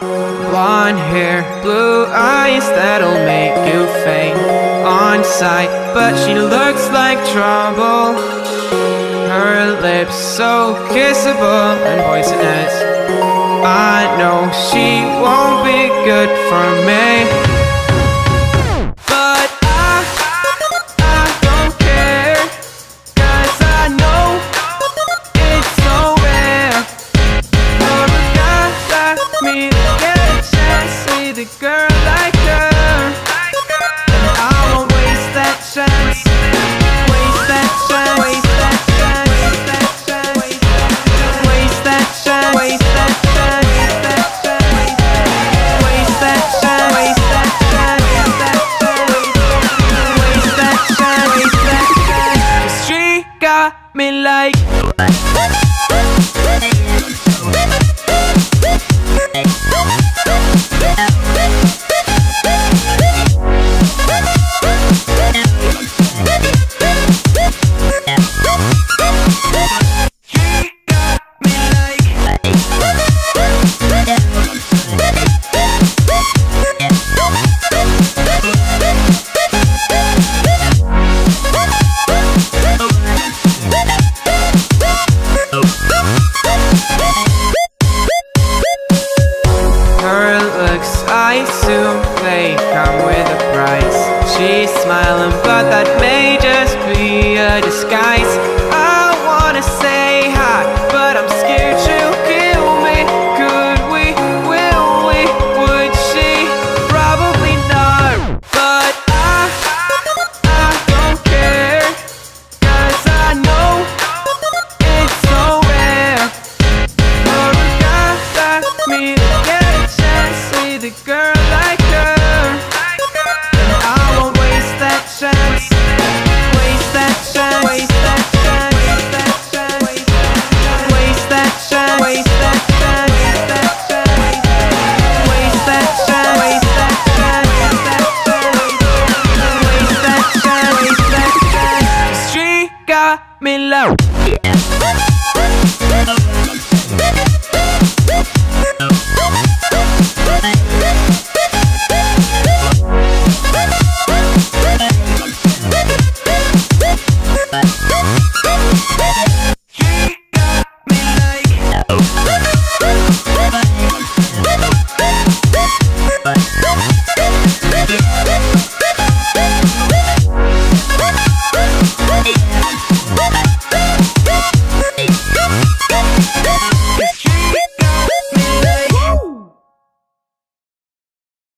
Blonde hair, blue eyes, that'll make you faint on sight, but she looks like trouble. Her lips so kissable and poisonous. I know she won't be good for me. Girl